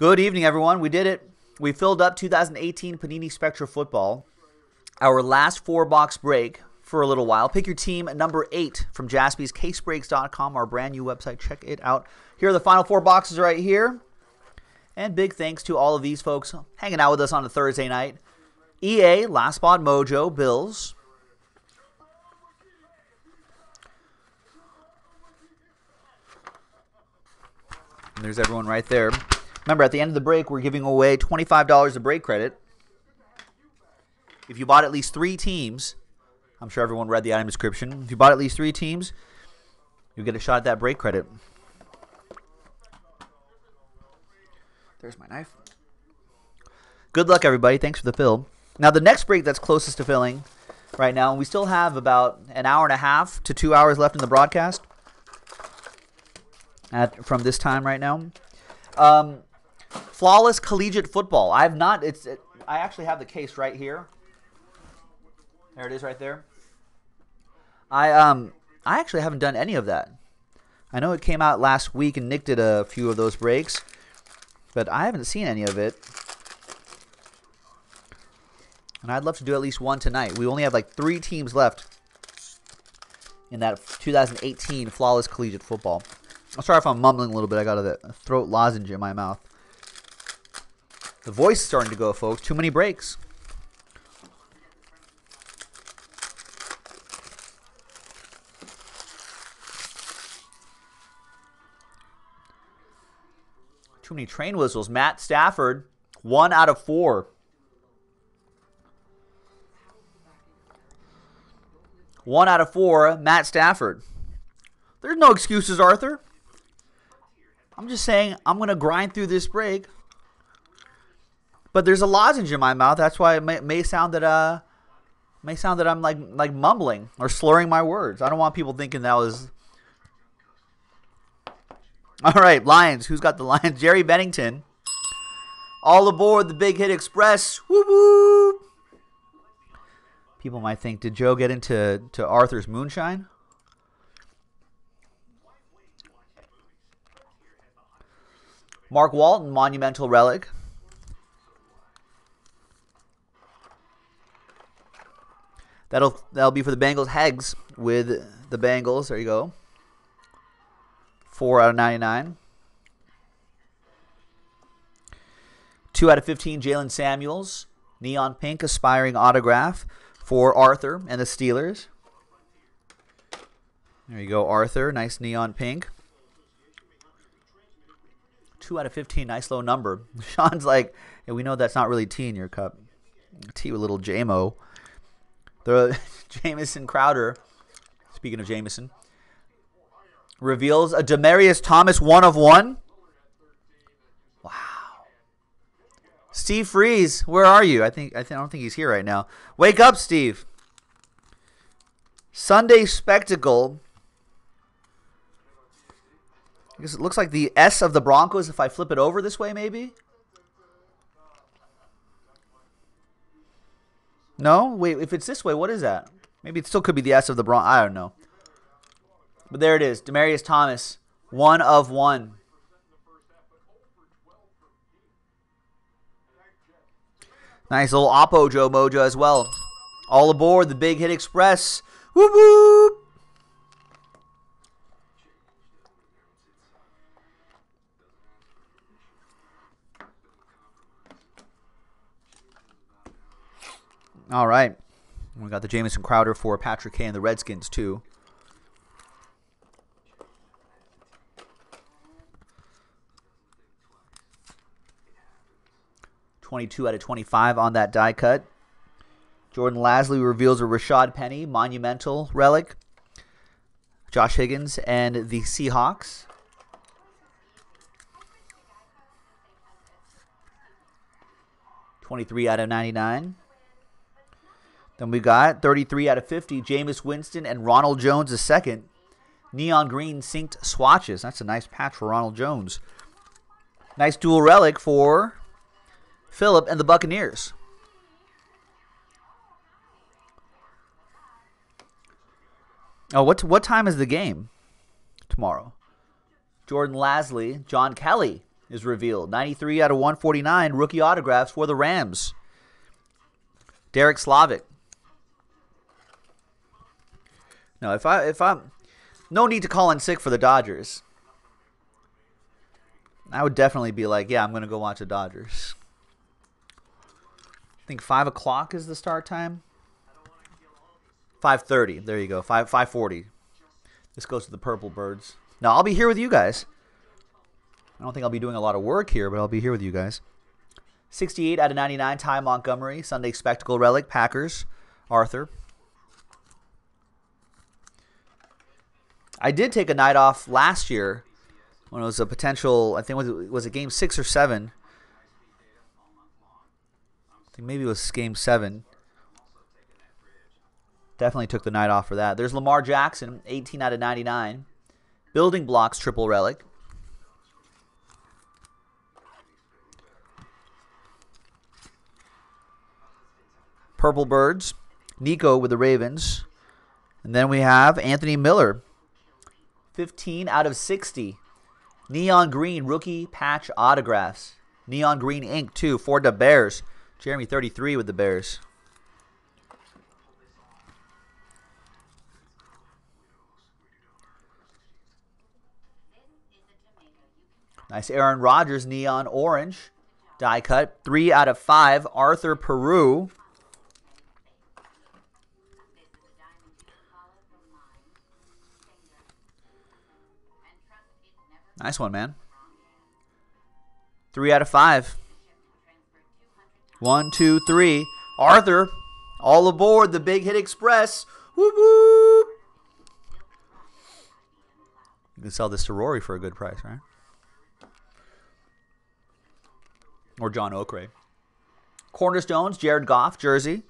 Good evening, everyone. We did it. We filled up 2018 Panini Spectra Football, our last four-box break for a little while. Pick your team at number 8 from jazbeescasebreaks.com, our brand new website. Check it out. Here are the final four boxes right here. And big thanks to all of these folks hanging out with us on a Thursday night. EA, Last Spot Mojo, Bills. And there's everyone right there. Remember, at the end of the break, we're giving away $25 of break credit. If you bought at least 3 teams, I'm sure everyone read the item description. If you bought at least 3 teams, you'll get a shot at that break credit. There's my knife. Good luck, everybody. Thanks for the fill. Now, the next break that's closest to filling right now, and we still have about an hour and a half to 2 hours left in the broadcast from this time right now. Flawless collegiate football. I have not. I actually have the case right here. There it is, right there. I actually haven't done any of that. I know it came out last week, and Nick did a few of those breaks, but I haven't seen any of it. And I'd love to do at least one tonight. We only have like 3 teams left in that 2018 Flawless collegiate football. I'm sorry if I'm mumbling a little bit. I got a throat lozenge in my mouth. The voice is starting to go, folks. Too many breaks. Too many train whistles. Matt Stafford, 1 out of 4. 1 out of 4, Matt Stafford. There's no excuses, Arthur. I'm just saying I'm going to grind through this break. But there's a lozenge in my mouth. That's why it may sound that I'm like mumbling or slurring my words. I don't want people thinking that was. All right, Lions. Who's got the Lions? Jerry Bennington. All aboard the Big Hit Express. Woo woo. People might think, did Joe get into Arthur's moonshine? Mark Walton, monumental relic. That'll be for the Bengals. Heggs with the Bengals. There you go. 4 out of 99. 2 out of 15. Jalen Samuels, neon pink, aspiring autograph for Arthur and the Steelers. There you go, Arthur. Nice neon pink. 2 out of 15. Nice low number. Sean's like, hey, we know that's not really tea in your cup. Tea with a little J-mo. The Jamison Crowder, speaking of Jamison, reveals a Demaryius Thomas 1 of 1. Wow. Steve Freese, where are you? I don't think he's here right now. Wake up, Steve. Sunday Spectacle. I guess it looks like the S of the Broncos if I flip it over this way, maybe. No? Wait, if it's this way, what is that? Maybe it still could be the S of the Broncos. I don't know. But there it is. Demaryius Thomas, 1 of 1. Nice little Oppo Joe Mojo as well. All aboard the Big Hit Express. Whoop whoop. All right. We got the Jamison Crowder for Patrick Kane and the Redskins, too. $22 out of $25 on that die cut. Jordan Lasley reveals a Rashad Penny, monumental relic. Josh Higgins and the Seahawks. $23 out of $99. Then we got 33 out of 50, Jameis Winston and Ronald Jones II. Neon green synced swatches. That's a nice patch for Ronald Jones. Nice dual relic for Phillip and the Buccaneers. Oh, what time is the game tomorrow? Jordan Lasley, John Kelly, is revealed. 93 out of 149 rookie autographs for the Rams. Derek Slavic. No, if I'm no need to call in sick for the Dodgers. I would definitely be like, yeah, I'm going to go watch the Dodgers. I think 5 o'clock is the start time. 5:30. There you go. 5:40. This goes to the Purple Birds. Now, I'll be here with you guys. I don't think I'll be doing a lot of work here, but I'll be here with you guys. 68 out of 99, Ty Montgomery. Sunday Spectacle Relic, Packers, Arthur. I did take a night off last year when it was a potential, I think was it game 6 or 7? I think maybe it was game 7. Definitely took the night off for that. There's Lamar Jackson, 18 out of 99. Building Blocks, Triple Relic. Purple Birds, Nico with the Ravens. And then we have Anthony Miller, 15 out of 60. Neon Green, rookie patch autographs. Neon Green ink, too, for the Bears. Jeremy, 33 with the Bears. Nice Aaron Rodgers, neon orange, die cut. 3 out of 5, Arthur Peru. Nice one, man. 3 out of 5. 1, 2, 3. Arthur, all aboard the Big Hit Express. Whoop, whoop. You can sell this to Rory for a good price, right? Or John Okray. Cornerstones, Jared Goff, jersey.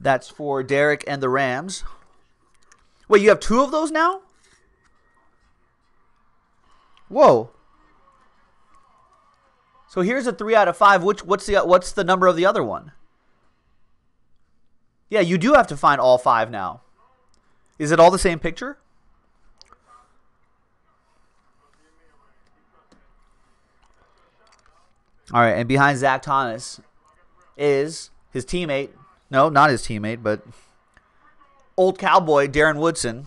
That's for Derek and the Rams. Wait, you have 2 of those now? Whoa. So here's a 3 out of 5. What's the number of the other one? Yeah, you do have to find all 5 now. Is it all the same picture? All right, and behind Zach Thomas is his teammate. No, not his teammate, but old cowboy Darren Woodson,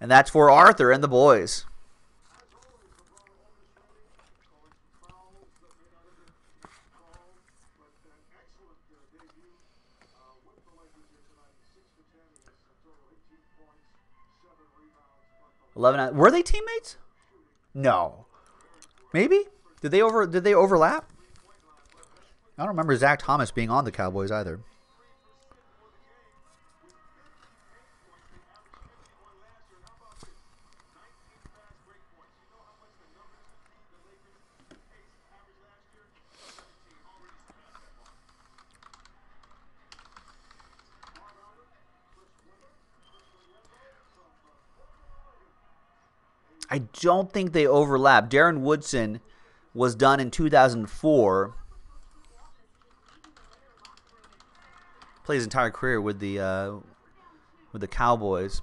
and that's for Arthur and the boys. Were they teammates? No. Maybe? Did they overlap? I don't remember Zach Thomas being on the Cowboys either. I don't think they overlap. Darren Woodson was done in 2004. Played his entire career with the Cowboys.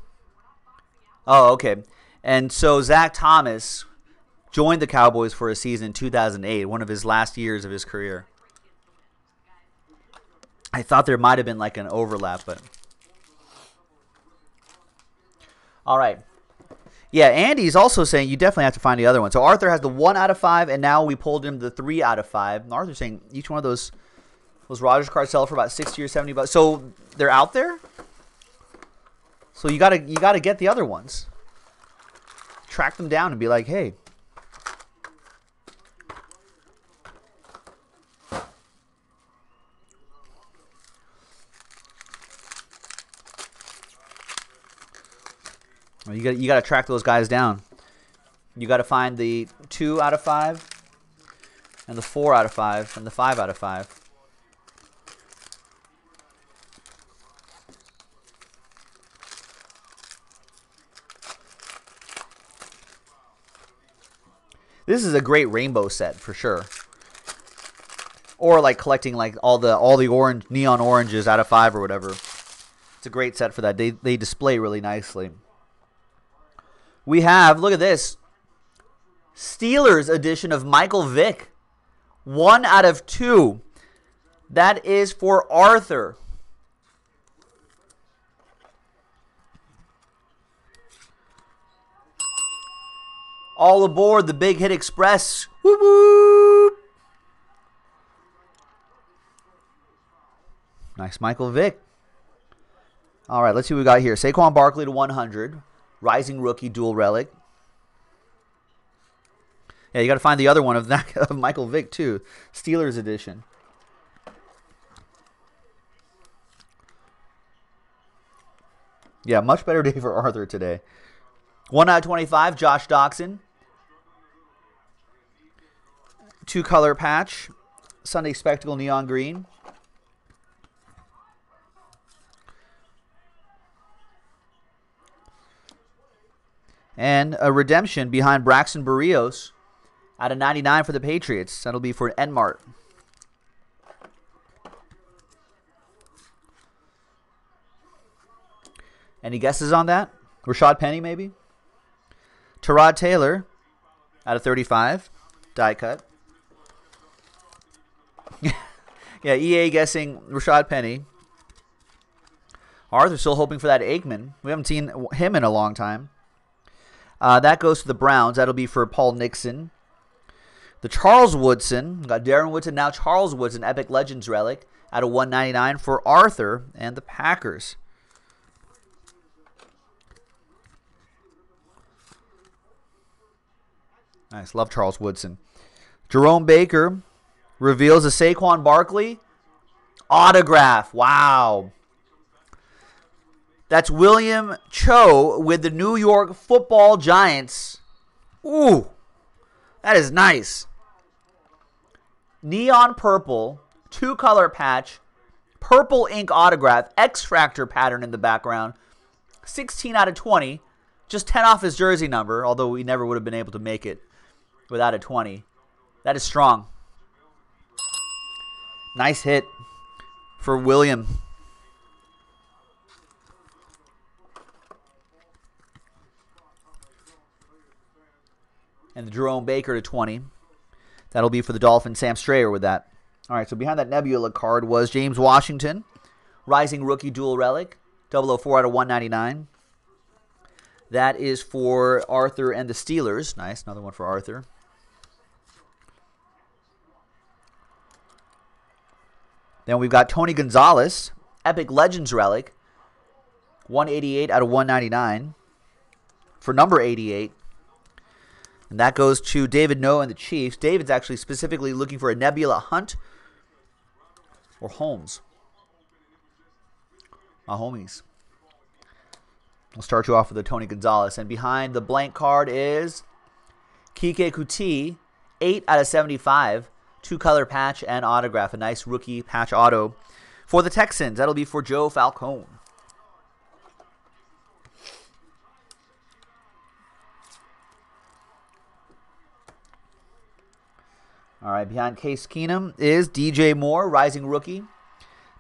Oh, okay. And so Zach Thomas joined the Cowboys for a season in 2008, one of his last years of his career. I thought there might have been like an overlap, but all right. Yeah, Andy's also saying you definitely have to find the other one. So Arthur has the 1 out of 5, and now we pulled him the 3 out of 5. And Arthur's saying each one of those Rodgers cards sell for about 60 or 70 bucks. So they're out there. So you gotta get the other ones. Track them down and be like, hey. You got to track those guys down. You got to find the 2 out of 5, and the 4 out of 5, and the 5 out of 5. This is a great rainbow set for sure. Or like collecting like all the orange neon oranges out of 5 or whatever. It's a great set for that. They display really nicely. We have, look at this, Steelers edition of Michael Vick. 1/2. That is for Arthur. All aboard the Big Hit Express. Whoop, whoop. Nice Michael Vick. All right, let's see what we got here. Saquon Barkley to 100. Rising rookie dual relic. Yeah, you got to find the other one of that of Michael Vick too. Steelers edition. Yeah, much better day for Arthur today. 1/25, Josh Doxson. 2-color patch. Sunday Spectacle neon green. And a redemption behind Braxton Berrios out of 99 for the Patriots. That'll be for Enmart. Any guesses on that? Rashad Penny, maybe? Tyrod Taylor out of 35. Die cut. Yeah, EA guessing Rashad Penny. Arthur's still hoping for that Aikman. We haven't seen him in a long time. That goes to the Browns. That'll be for Paul Nixon. The Charles Woodson. Got Darren Woodson, now Charles Woodson. Epic Legends Relic out of 199 for Arthur and the Packers. Nice. Love Charles Woodson. Jerome Baker reveals a Saquon Barkley autograph. Wow. That's William Cho with the New York Football Giants. Ooh, that is nice. Neon purple, 2-color patch, purple ink autograph, X-Factor pattern in the background, 16/20, just 10 off his jersey number, although we never would have been able to make it without a 20. That is strong. Nice hit for William. And the Jerome Baker to 20. That'll be for the Dolphins. Sam Strayer with that. All right, so behind that Nebula card was James Washington. Rising rookie dual relic. 004/199. That is for Arthur and the Steelers. Nice, another one for Arthur. Then we've got Tony Gonzalez. Epic Legends relic. 188/199. For number 88. And that goes to David Noe and the Chiefs. David's actually specifically looking for a Nebula Hunt or Holmes. My homies. We'll start you off with a Tony Gonzalez. And behind the blank card is Kike Kuti, 8/75, 2-color patch and autograph. A nice rookie patch auto for the Texans. That'll be for Joe Falcone. All right, behind Case Keenum is DJ Moore, rising rookie.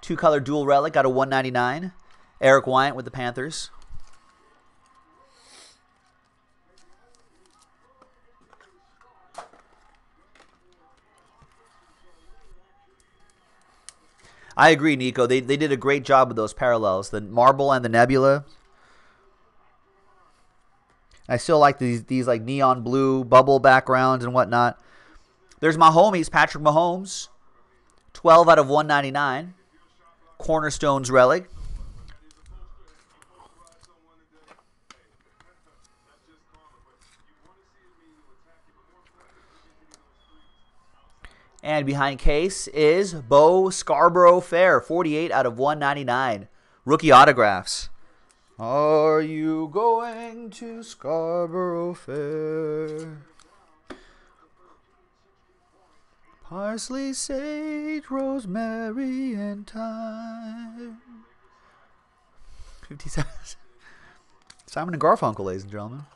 2-color dual relic out of 199. Eric Wyant with the Panthers. I agree, Nico. They did a great job with those parallels, the marble and the nebula. I still like these like neon blue bubble backgrounds and whatnot. There's my homies, Patrick Mahomes, 12/199, Cornerstones relic. And behind Case is Bo Scarborough Fair, 48/199, rookie autographs. Are you going to Scarborough Fair? Parsley, sage, rosemary, and thyme. 57. Simon and Garfunkel, ladies and gentlemen.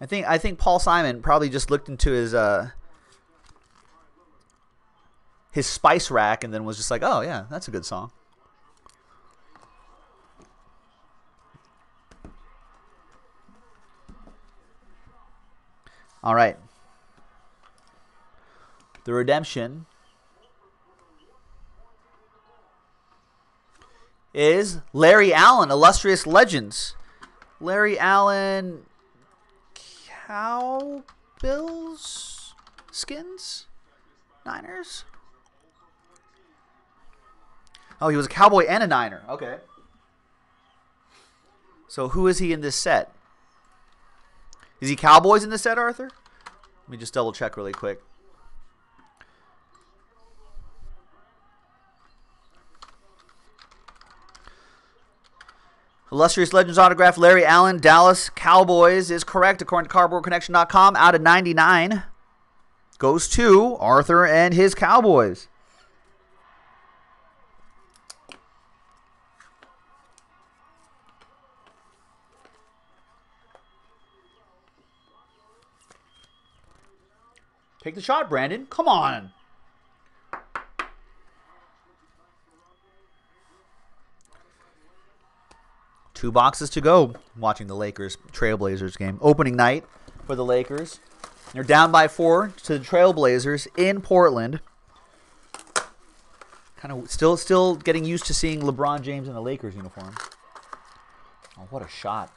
I think Paul Simon probably just looked into his spice rack and then was just like, oh yeah, that's a good song. All right. The redemption is Larry Allen, Illustrious Legends. Larry Allen Cowbills, Skins, Niners. Oh, he was a Cowboy and a Niner. Okay. So who is he in this set? Is he Cowboys in this set, Arthur? Let me just double check really quick. Illustrious Legends autograph, Larry Allen, Dallas Cowboys is correct, according to CardboardConnection.com. Out of 99 goes to Arthur and his Cowboys. Take the shot, Brandon. Come on. Two boxes to go. I'm watching the Lakers Trailblazers game. Opening night for the Lakers. They're down by 4 to the Trailblazers in Portland. Kind of still getting used to seeing LeBron James in a Lakers uniform. Oh, what a shot.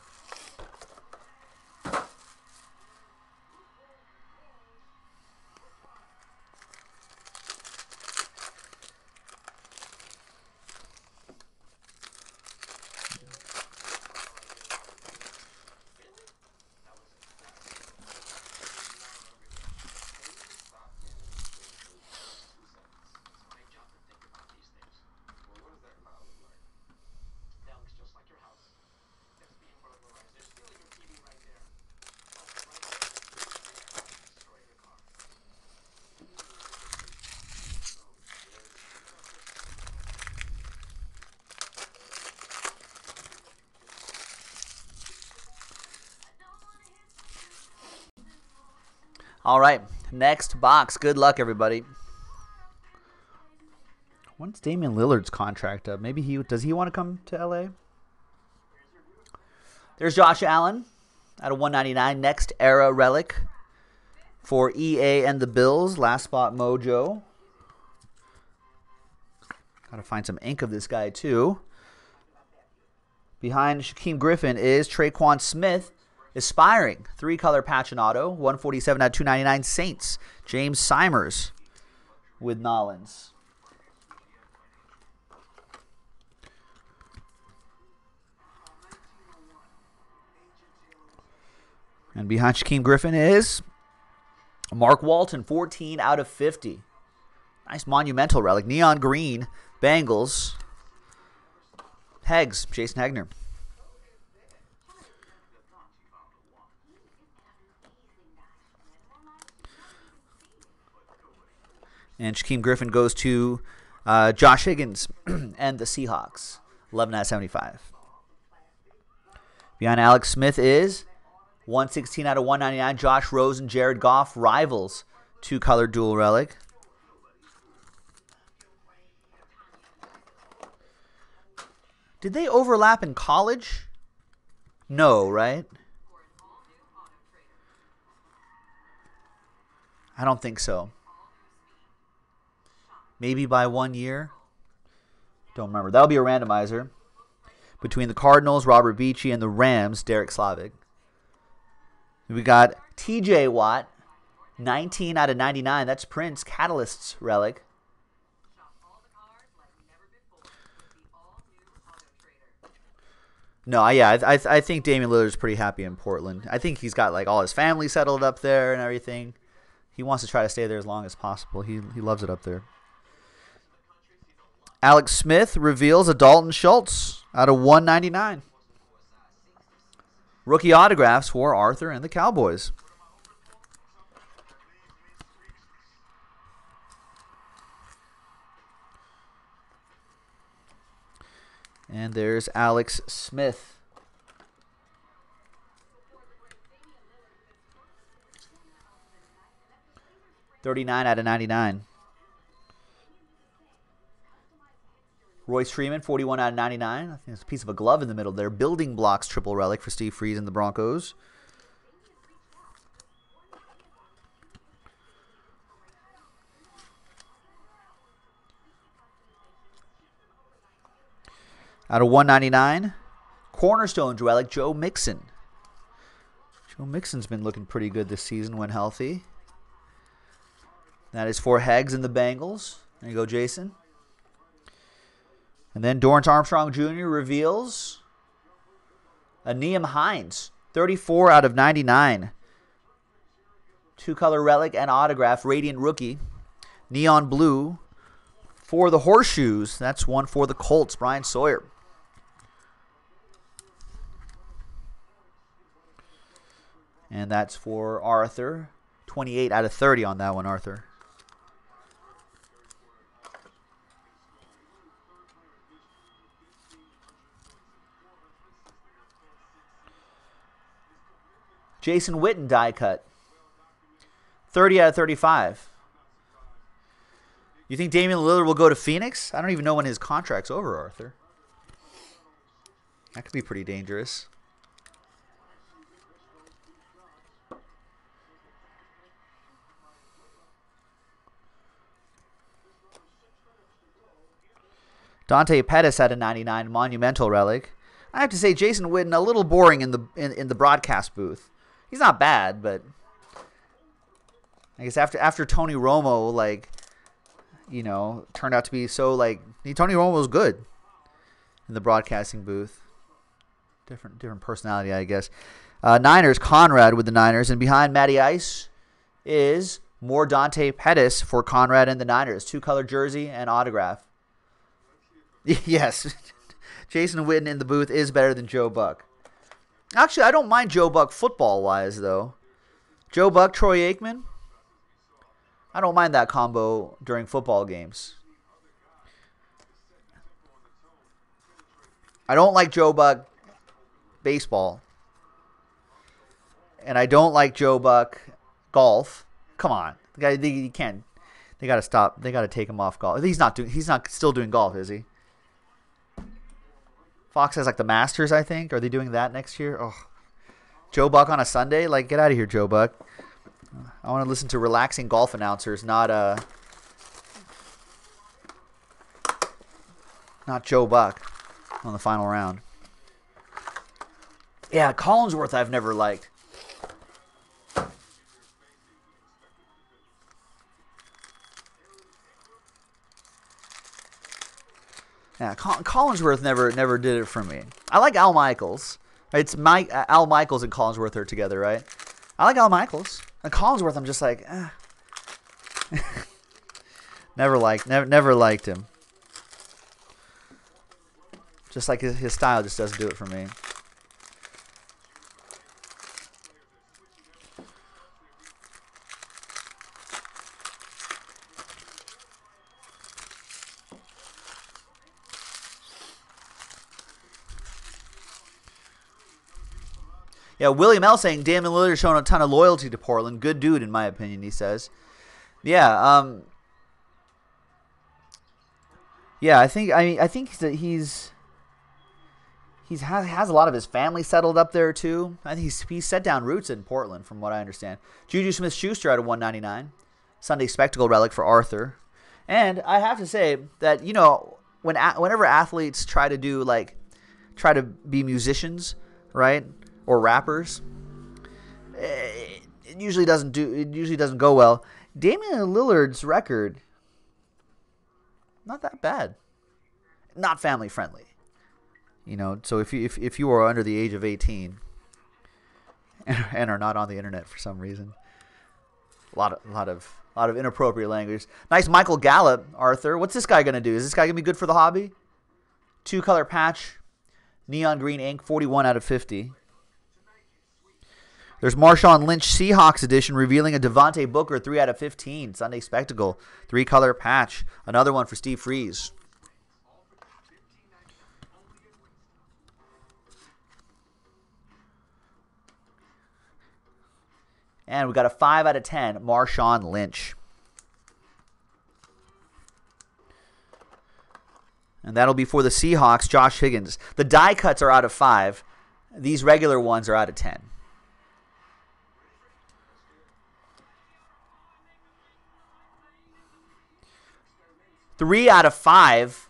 All right, next box. Good luck, everybody. When's Damian Lillard's contract up? Maybe does he want to come to LA? There's Josh Allen out of 199. Next era relic for EA and the Bills. Last spot mojo. Gotta find some ink of this guy too. Behind Shaquem Griffin is Traquan Smith. Aspiring, 3-color patch and auto, 147 out of 299 Saints. James Simers with Nollins. And behind Shaquem Griffin is Mark Walton, 14 out of 50. Nice monumental relic. Neon green, Bengals. Heggs, Jason Hegner. And Shaquem Griffin goes to Josh Higgins and the Seahawks, 11 out of 75. Behind Alex Smith is 116 out of 199. Josh Rose and Jared Goff, Rivals, 2-color dual relic. Did they overlap in college? No, right? I don't think so. Maybe by 1 year. Don't remember. That'll be a randomizer. Between the Cardinals, Robert Beachy, and the Rams, Derek Slavic. We got TJ Watt, 19 out of 99. That's Prince, Catalyst's relic. No, yeah, I think Damian Lillard's pretty happy in Portland. I think he's got like all his family settled up there and everything. He wants to try to stay there as long as possible. He loves it up there. Alex Smith reveals a Dalton Schultz out of 199. Rookie autographs for Arthur and the Cowboys. And there's Alex Smith. $39 out of 99. Royce Freeman, 41 out of 99. I think there's a piece of a glove in the middle there. Building blocks triple relic for Steve Freese and the Broncos. Out of 199, cornerstone relic, Joe Mixon. Joe Mixon's been looking pretty good this season when healthy. That is for Hags and the Bengals. There you go, Jason. And then Dorrance Armstrong Jr. reveals a Nyheim Hines, 34 out of 99. Two-color relic and autograph, Radiant Rookie, neon blue. For the Horseshoes, that's one for the Colts, Brian Sawyer. And that's for Arthur, 28 out of 30 on that one, Arthur. Jason Witten die cut, 30 out of 35. You think Damian Lillard will go to Phoenix? I don't even know when his contract's over, Arthur. That could be pretty dangerous. Dante Pettis had a 99 monumental relic. I have to say, Jason Witten, a little boring in the broadcast booth. He's not bad, but I guess after Tony Romo, like, you know, turned out to be so, like, Tony Romo was good in the broadcasting booth. Different personality, I guess. Niners, Conrad with the Niners. And behind Matty Ice is more Dante Pettis for Conrad and the Niners. Two-color jersey and autograph. Yes, Jason Witten in the booth is better than Joe Buck. Actually, I don't mind Joe Buck football-wise, though. Joe Buck, Troy Aikman. I don't mind that combo during football games. I don't like Joe Buck baseball. And I don't like Joe Buck golf. Come on. The guy, you can't. They gotta stop. They gotta take him off golf. He's not still doing golf, is he? Fox has like the Masters, I think. Are they doing that next year? Oh. Joe Buck on a Sunday? Like, get out of here, Joe Buck. I want to listen to relaxing golf announcers, not Joe Buck on the final round. Yeah, Collinsworth I've never liked. Yeah, Collinsworth never did it for me. I like Al Michaels. Al Michaels and Collinsworth are together, right? I like Al Michaels. And Collinsworth, I'm just like, eh. never liked him. Just like his style just doesn't do it for me. Yeah, William L. saying, Damian Lillard showing a ton of loyalty to Portland. Good dude, in my opinion, he says. Yeah, I think that he has a lot of his family settled up there too. I think he's set down roots in Portland, from what I understand. Juju Smith-Schuster out of 199, Sunday Spectacle relic for Arthur. And I have to say that, you know, whenever athletes try to be musicians, right? Or rappers, it usually doesn't go well. Damian Lillard's record, not that bad, not family friendly, you know. So if you are under the age of 18 and are not on the internet for some reason, a lot of inappropriate language. Nice Michael Gallup, Arthur. What's this guy gonna do? Is this guy gonna be good for the hobby? Two color patch, neon green ink, 41 out of 50. There's Marshawn Lynch Seahawks edition revealing a Devontae Booker 3 out of 15. Sunday Spectacle, three-color patch. Another one for Steve Freese. And we got a 5 out of 10, Marshawn Lynch. And that'll be for the Seahawks, Josh Higgins. The die cuts are out of 5. These regular ones are out of 10. Three out of 5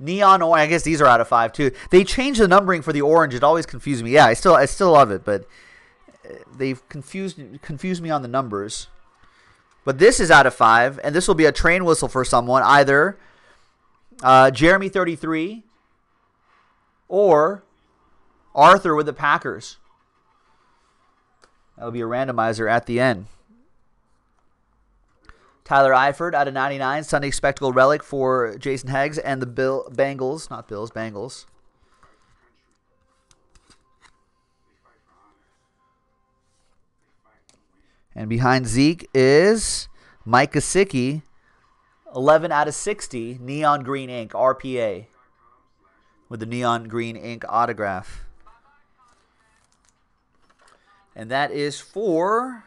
Neon orange. I guess these are out of 5 too. They changed the numbering for the orange. It always confused me. Yeah, I still love it, but they've confused me on the numbers. But this is out of 5, and this will be a train whistle for someone. Either Jeremy 33 or Arthur with the Packers. That'll be a randomizer at the end. Tyler Eifert out of 99, Sunday Spectacle Relic for Jason Heggs and the Bengals. Not Bills, Bengals. And behind Zeke is Mike Gesicki, 11 out of 60, neon green ink, RPA, with the neon green ink autograph. And that is for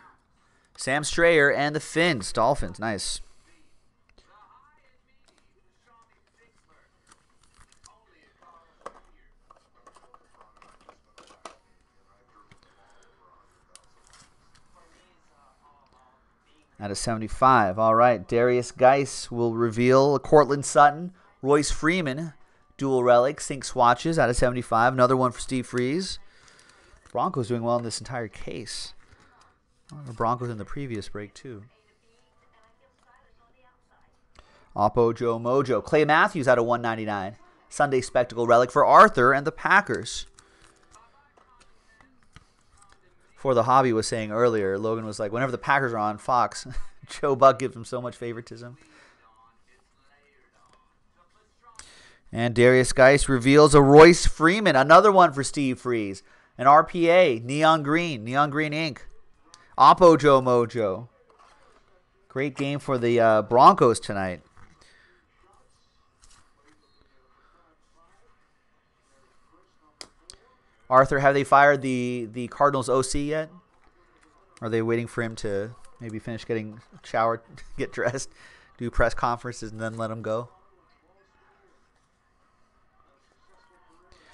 Sam Strayer and the Finns, Dolphins. Nice. Out of 75. All right. Darius Geis will reveal Cortland Sutton, Royce Freeman, dual relic, sync swatches out of 75. Another one for Steve Freese. Broncos doing well in this entire case. The Broncos in the previous break, too. Oppo Joe Mojo. Clay Matthews out of 199. Sunday Spectacle Relic for Arthur and the Packers. Before the hobby was saying earlier, Logan was like, whenever the Packers are on Fox, Joe Buck gives him so much favoritism. And Darius Geis reveals a Royce Freeman. Another one for Steve Freese. An RPA, neon green ink. Oppo Joe Mojo. Great game for the Broncos tonight. Arthur, have they fired the Cardinals OC yet? Are they waiting for him to maybe finish getting showered, get dressed, do press conferences, and then let him go?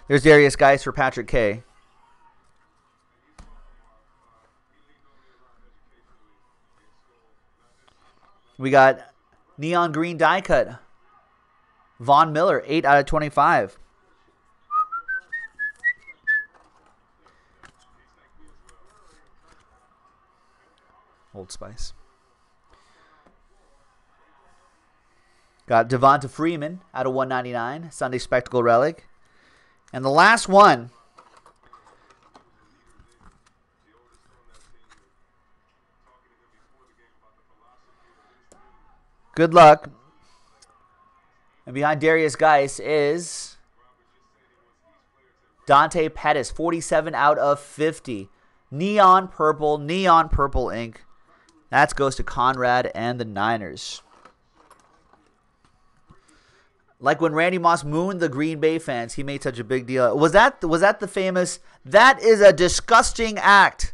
There's Darius Geis for Patrick K. We got neon green die cut. Von Miller, 8 out of 25. Old Spice. Got Devonta Freeman out of 199. Sunday Spectacle Relic. And the last one. Good luck. And behind Darius Geis is Dante Pettis, 47 out of 50. Neon purple ink. That goes to Conrad and the Niners. Like when Randy Moss mooned the Green Bay fans, he made such a big deal. Was that the famous, that is a disgusting act?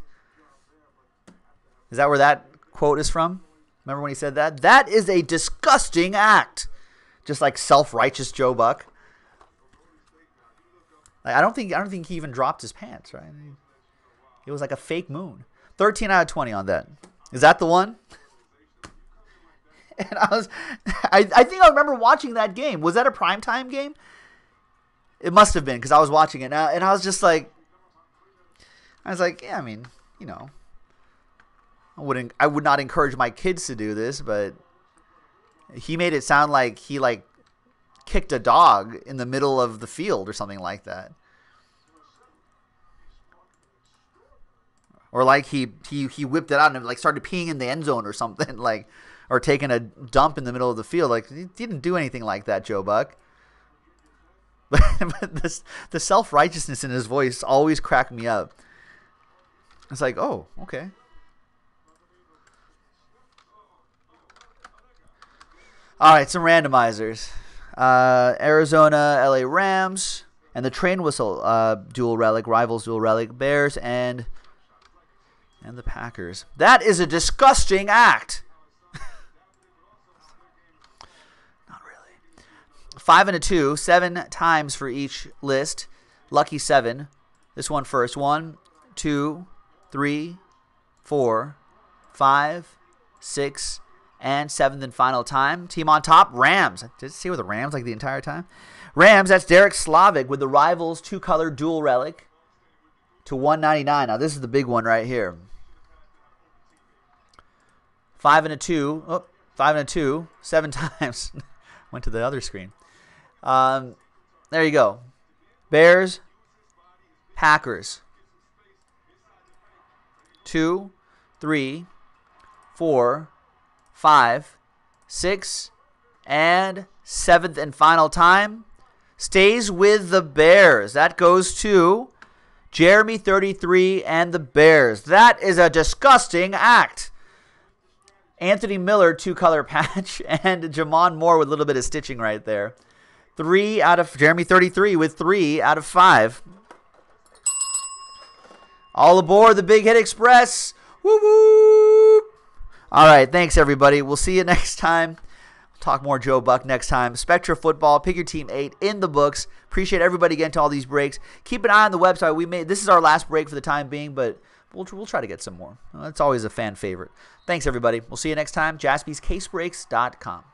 Is that where that quote is from? Remember when he said that? That is a disgusting act. Just like self-righteous Joe Buck. Like, I don't think he even dropped his pants, right? It was like a fake moon. 13 out of 20 on that. Is that the one? And I think I remember watching that game. Was that a primetime game? It must have been, because I was watching it now, and I was just like, yeah, I mean, you know. I would not encourage my kids to do this, but he made it sound like he kicked a dog in the middle of the field or something like that. Or like he whipped it out and started peeing in the end zone or something, or taking a dump in the middle of the field. Like, he didn't do anything like that, Joe Buck. But the self-righteousness in his voice always cracked me up. It's like, oh, okay. All right, some randomizers. Arizona, LA Rams, and the train whistle, dual relic, rivals, dual relic, Bears, and the Packers. That is a disgusting act. Not really. 5 and a 2, 7 times for each list. Lucky 7. This one first. 1, 2, 3, 4, 5, 6, And seventh and final time, team on top, Rams. Did it stay with the Rams like the entire time? Rams, that's Derek Slavic with the Rivals two-color dual relic to 199. Now, this is the big one right here. 5 and a 2. Oh, 5 and a 2. 7 times. Went to the other screen. There you go. Bears, Packers. 2, 3, 4, 5, 6, and seventh and final time stays with the Bears. That goes to Jeremy 33 and the Bears. That is a disgusting act. Anthony Miller, two-color patch, and Jamon Moore with a little bit of stitching right there. 3 out of 5. All aboard the Big Hit Express. Woo woo! All right, thanks everybody. We'll see you next time. We'll talk more Joe Buck next time. Spectra Football, pick your team 8 in the books. Appreciate everybody getting to all these breaks. Keep an eye on the website. This is our last break for the time being, but we'll try to get some more. That's always a fan favorite. Thanks everybody. We'll see you next time. jazbeescasebreaks.com.